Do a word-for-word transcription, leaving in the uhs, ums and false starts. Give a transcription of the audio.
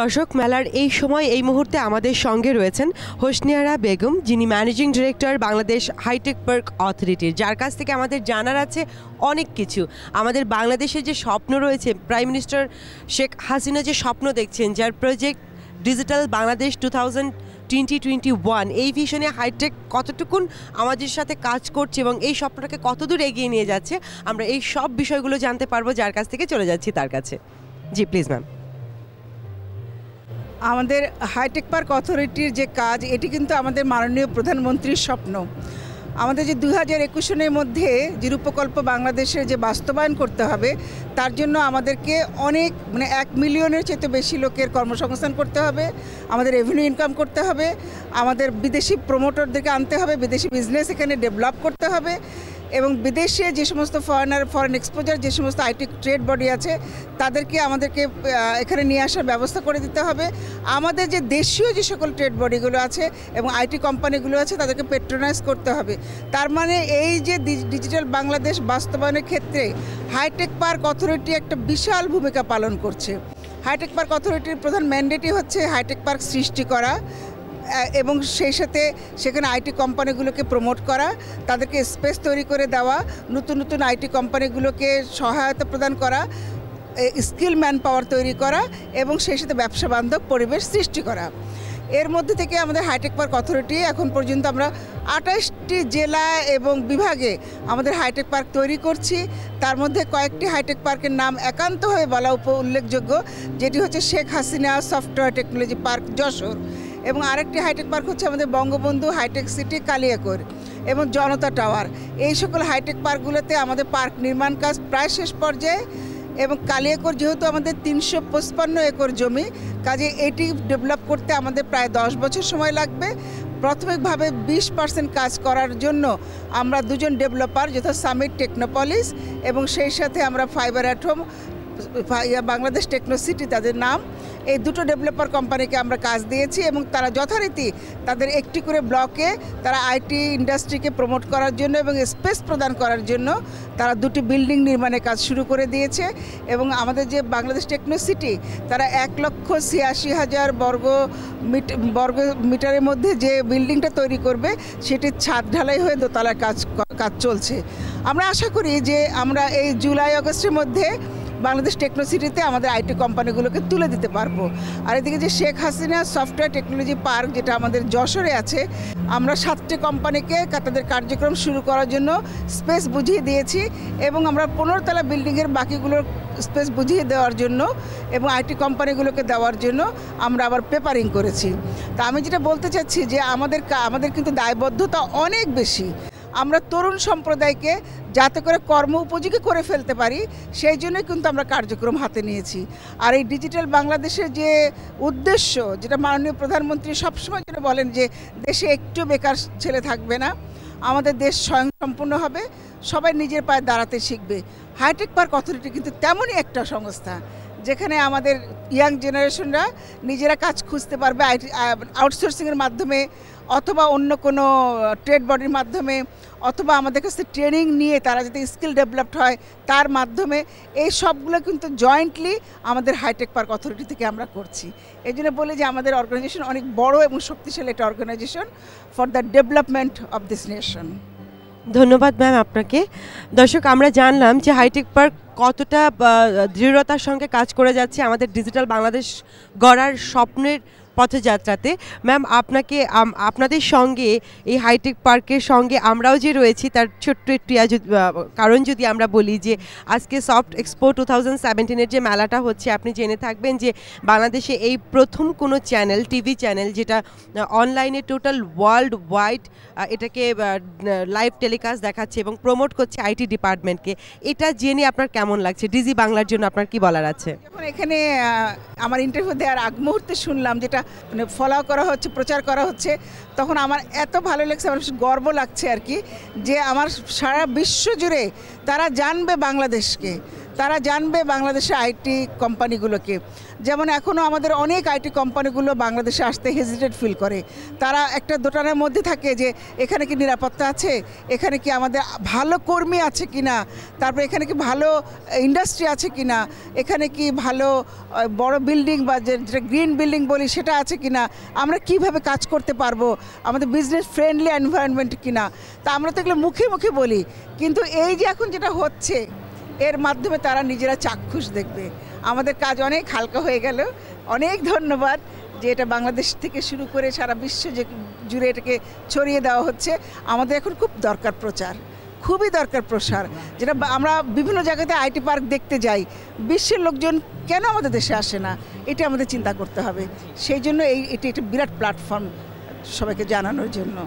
दर्शक मेलार এই সময় এই মুহূর্তে আমাদের সঙ্গে রয়েছেন হোসনিয়ারা বেগম যিনি managing director Bangladesh hi tech park অথরিটির যার কাছ থেকে আমাদের জানার আছে অনেক কিছু আমাদের বাংলাদেশের যে স্বপ্ন রয়েছে প্রাইম মিনিস্টার শেখ হাসিনা যে স্বপ্ন দেখছেন যার প্রজেক্ট ডিজিটাল বাংলাদেশ দুই হাজার টোয়েন্টি টোয়েন্টি ওয়ান এই ভিশনে হাইটেক কতটুকুন আমাদের সাথে কাজ করছে এবং এই স্বপ্নটাকে কতদূর এগিয়ে নিয়ে যাচ্ছে আমরা এই সব বিষয়গুলো জানতে পারবো যার কাছ থেকে চলে যাচ্ছি তার কাছে জি প্লিজ ম্যাম आमादेर हाईटेक पार्क अथरिटीर जे काज एटी किन्तु आमादेर माननीय प्रधानमंत्री स्वप्न आमादेर जे দুই হাজার একুশ सनेर मध्य जे प्रकल्प बांग्लादेशे जे बास्तबायन करते हबे तार जोन्नो आमादेरके अनेक माने एक मिलियनेर चेये बेशी लोकेर कर्मसंस्थान करते हबे आमादेर रेभिन्यू इनकाम करते हबे आमादेर विदेशी प्रमोटरदेरके आनते हबे विदेशी बिजनेस एखाने डेभेलप करते हबे एवं विदेशे जे समस्त फरेनार फरेन एक्सपोजर जे समस्त आईटी ट्रेड बडी आछे तादेरके आमादेरके एखाने निये आसार व्यवस्था करे दिते हबे आमादेर जे देशीय जे सकल ट्रेड बडीगुलो आछे एवं आईटी कोम्पानीगुलो आछे तादेरके पेट्रोनाइज करते हबे तार माने एई जे डिजिटल बांग्लादेश बास्तबायनेर क्षेत्रे हाईटेक पार्क अथरिटी एकटा विशाल भूमिका पालन करछे हाईटेक पार्क अथरिटीर प्रधान मैंडेटई होच्छे हाईटेक पार्क सृष्टि करा এবং সেই সাথে সেখানে আইটি কোম্পানিগুলোকে প্রমোট করা তাদেরকে স্পেস তৈরি করে দেওয়া নতুন নতুন আইটি কোম্পানিগুলোকে সহায়তা প্রদান করা স্কিল ম্যান পাওয়ার তৈরি করা এবং সেই সাথে ব্যবসা বান্ধব পরিবেশ সৃষ্টি করা এর মধ্যে থেকে আমাদের হাইটেক পার্ক অথরিটি এখন পর্যন্ত আমরা আটাশটি জেলা এবং বিভাগে আমাদের হাইটেক পার্ক তৈরি করছি তার মধ্যে কয়েকটি হাইটেক পার্কের নাম একান্ত হয়ে বলা উল্লেখযোগ্য যেটি হচ্ছে Sheikh Hasina software technology park Jessore এবং আরেকটি হাইটেক পার্ক হচ্ছে আমাদের বঙ্গবন্ধু হাইটেক সিটি কালিয়াকুর এবং জনতা টাওয়ার এই সকল হাইটেক পার্কগুলোতে আমাদের পার্ক নির্মাণ কাজ প্রায় শেষ পর্যায়ে এবং কালিয়াকুর যেহেতু আমাদের তিনশো পঁচপান্ন একর জমি কাজে এটি ডেভেলপ করতে আমাদের প্রায় দশ বছর সময় লাগবে প্রাথমিকভাবে বিশ পার্সেন্ট কাজ করার জন্য আমরা দুজন ডেভেলপার যথা সামিট টেকনোপলিস এবং সেই সাথে আমরা ফাইবারাট্রম বাংলাদেশ টেকনো সিটি তাদের নাম এই দুটো ডেভেলপার কোম্পানিকে আমরা কাজ দিয়েছি এবং তারা যথারীতি তাদের একটি করে ব্লকে তারা আইটি ইন্ডাস্ট্রিকে প্রমোট করার জন্য এবং স্পেস প্রদান করার জন্য তারা দুটি বিল্ডিং নির্মাণের কাজ শুরু করে দিয়েছে এবং আমাদের যে বাংলাদেশ টেকনো সিটি তারা এক লক্ষ ছিয়াশি হাজার বর্গ মিটার বর্গ মিটারের মধ্যে যে বিল্ডিংটা তৈরি করবে সেটির ছাদ ঢালাই হয়ে দোতলার কাজ কাজ চলছে আমরা আশা করি যে আমরা এই জুলাই আগস্টের মধ্যে বাংলাদেশ টেকনো সিটিতে আমাদের আইটি কোম্পানিগুলোকে তুলে দিতে পারবো আর এদিকে যে Sheikh Hasina software technology park যেটা আমাদের যশোরে আছে আমরা সাতটি কোম্পানিকে তাদের কার্যক্রম শুরু করার জন্য স্পেস বুঝিয়ে দিয়েছি এবং আমরা পনেরোতলা বিল্ডিংয়ের বাকিগুলোর স্পেস বুঝিয়ে দেওয়ার জন্য এবং আইটি কোম্পানিগুলোকে দেওয়ার জন্য আমরা আবার পেপারিং করেছি তা আমি যেটা বলতে চাচ্ছি যে আমাদের আমাদের কিন্তু দায়বদ্ধতা অনেক বেশি আমরা তরুণ সম্প্রদায়কে যাতে করে কর্ম উপযোগী করে ফেলতে পারি সেই জন্য কিন্তু আমরা কার্যক্রম হাতে নিয়েছি আর এই ডিজিটাল বাংলাদেশের যে উদ্দেশ্য যেটা মাননীয় প্রধানমন্ত্রী সবসময় যেটা বলেন যে দেশে একটু বেকার ছেলে থাকবে না আমাদের দেশ স্বয়ংসম্পূর্ণ হবে সবাই নিজের পায়ে দাঁড়াতে শিখবে হাইটেক পার্ক অথরিটি কিন্তু তেমনই একটা সংস্থা যেখানে আমাদের ইয়াং জেনারেশনরা নিজেরা কাজ খুঁজতে পারবে আউটসোর্সিংয়ের মাধ্যমে অথবা অন্য কোনো ট্রেড বডির মাধ্যমে অথবা আমাদের কাছে ট্রেনিং নিয়ে তারা যাতে স্কিল ডেভেলপড হয় তার মাধ্যমে এই সবগুলো কিন্তু জয়েন্টলি আমাদের হাইটেক পার্ক অথরিটি থেকে আমরা করছি এই জন্য বলি যে আমাদের অর্গানাইজেশন অনেক বড় এবং শক্তিশালী একটা organisation for the development of this nation ধন্যবাদ ম্যাম আপনাকে দর্শক আমরা জানলাম যে হাইটেক পার্ক কতটা দৃঢ়তার সঙ্গে কাজ করে যাচ্ছে আমাদের ডিজিটাল বাংলাদেশ গড়ার স্বপ্নের পথযাত্রাতে ম্যাম আপনাকে আপনাদের সঙ্গে এই হাইটেক পার্কের সঙ্গে আমরাও যে রয়েছি তার ছোট্ট একটি কারণ যদি আমরা বলি যে আজকে সফট এক্সপো টু থাউজেন্ড সেভেন্টিনের যে মেলাটা হচ্ছে আপনি জেনে থাকবেন যে বাংলাদেশে এই প্রথম কোনো চ্যানেল টিভি চ্যানেল যেটা অনলাইনে টোটাল ওয়ার্ল্ড ওয়াইড এটাকে লাইভ টেলিকাস্ট দেখাচ্ছে এবং প্রমোট করছে আইটি ডিপার্টমেন্টকে এটা জেনে আপনার কেমন লাগছে ডিজি বাংলার জন্য আপনার কি বলার আছে এখানে আমার ইন্টারভিউ দেওয়ার আগ মুহূর্তে শুনলাম যেটা মানে ফলো করা হচ্ছে প্রচার করা হচ্ছে তখন আমার এত ভালো লাগছে আমার গর্ব লাগছে আর কি যে আমার সারা বিশ্ব জুড়ে তারা জানবে বাংলাদেশকে তারা জানবে বাংলাদেশে আইটি কোম্পানিগুলোকে। যেমন এখনও আমাদের অনেক আইটি কোম্পানিগুলো বাংলাদেশে আসতে হেজিটেট ফিল করে, তারা একটা দোটানার মধ্যে থাকে যে এখানে কি নিরাপত্তা আছে, এখানে কি আমাদের ভালো কর্মী আছে কি না, তারপরে এখানে কি ভালো ইন্ডাস্ট্রি আছে কি না, এখানে কি ভালো বড় বিল্ডিং বা যেটা গ্রিন বিল্ডিং বলি সেটা আছে কি না, আমরা কিভাবে কাজ করতে পারবো, আমাদের বিজনেস ফ্রেন্ডলি এনভায়রনমেন্ট কি না। তা আমরা তো এগুলো মুখে মুখে বলি, কিন্তু এই যে এখন যেটা হচ্ছে এর মাধ্যমে তারা নিজেরা চাক্ষুষ দেখবে। আমাদের কাজ অনেক হালকা হয়ে গেল। অনেক ধন্যবাদ যে এটা বাংলাদেশ থেকে শুরু করে সারা বিশ্ব যে জুড়ে এটাকে ছড়িয়ে দেওয়া হচ্ছে। আমাদের এখন খুব দরকার প্রচার, খুবই দরকার প্রসার। যেটা আমরা বিভিন্ন জায়গাতে আইটি পার্ক দেখতে যাই, বিশ্বের লোকজন কেন আমাদের দেশে আসে না, এটা আমাদের চিন্তা করতে হবে। সেই জন্য এই এটি একটা বিরাট প্ল্যাটফর্ম সবাইকে জানানোর জন্য।